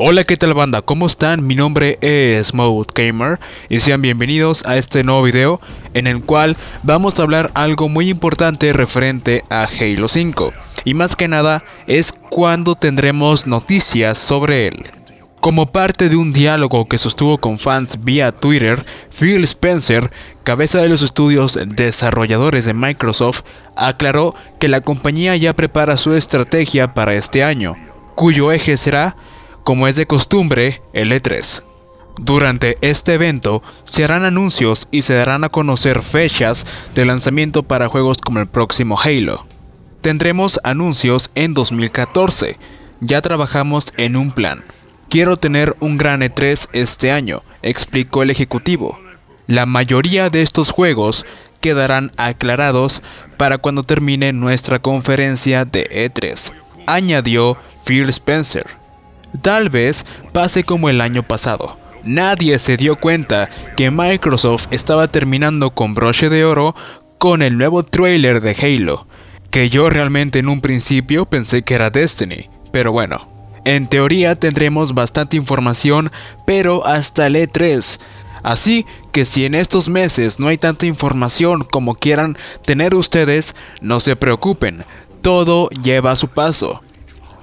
Hola, ¿qué tal banda? ¿Cómo están? Mi nombre es ModeGamer y sean bienvenidos a este nuevo video en el cual vamos a hablar algo muy importante referente a Halo 5 y más que nada es cuando tendremos noticias sobre él. Como parte de un diálogo que sostuvo con fans vía Twitter, Phil Spencer, cabeza de los estudios desarrolladores de Microsoft, aclaró que la compañía ya prepara su estrategia para este año, cuyo eje será, como es de costumbre, el E3. Durante este evento se harán anuncios y se darán a conocer fechas de lanzamiento para juegos como el próximo Halo. Tendremos anuncios en 2014, ya trabajamos en un plan. Quiero tener un gran E3 este año, explicó el ejecutivo. La mayoría de estos juegos quedarán aclarados para cuando termine nuestra conferencia de E3, añadió Phil Spencer. Tal vez pase como el año pasado. Nadie se dio cuenta que Microsoft estaba terminando con broche de oro con el nuevo tráiler de Halo, que yo realmente en un principio pensé que era Destiny, pero bueno. En teoría tendremos bastante información, pero hasta el E3. Así que si en estos meses no hay tanta información como quieran tener ustedes, no se preocupen, todo lleva a su paso.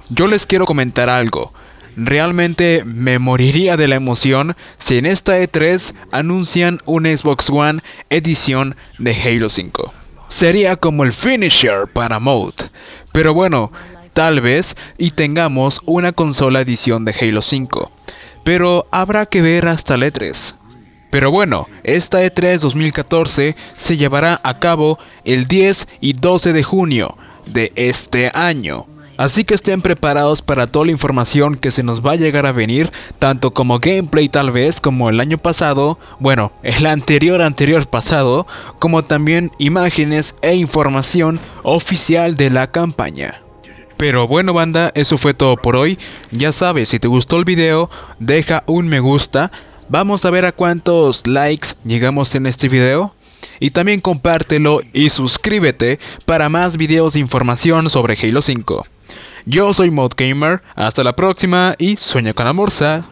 Yo les quiero comentar algo. Realmente me moriría de la emoción si en esta E3 anuncian un Xbox One edición de Halo 5. Sería como el finisher para Mode. Pero bueno, tal vez y tengamos una consola edición de Halo 5. Pero habrá que ver hasta la E3. Pero bueno, esta E3 2014 se llevará a cabo el 10 y 12 de junio de este año. Así que estén preparados para toda la información que se nos va a llegar a venir, tanto como gameplay tal vez, como el año pasado, bueno, el anterior pasado, como también imágenes e información oficial de la campaña. Pero bueno banda, eso fue todo por hoy. Ya sabes, si te gustó el video, deja un me gusta. Vamos a ver a cuántos likes llegamos en este video. Y también compártelo y suscríbete para más videos de información sobre Halo 5. Yo soy ModeGamer, hasta la próxima y sueña con la morsa.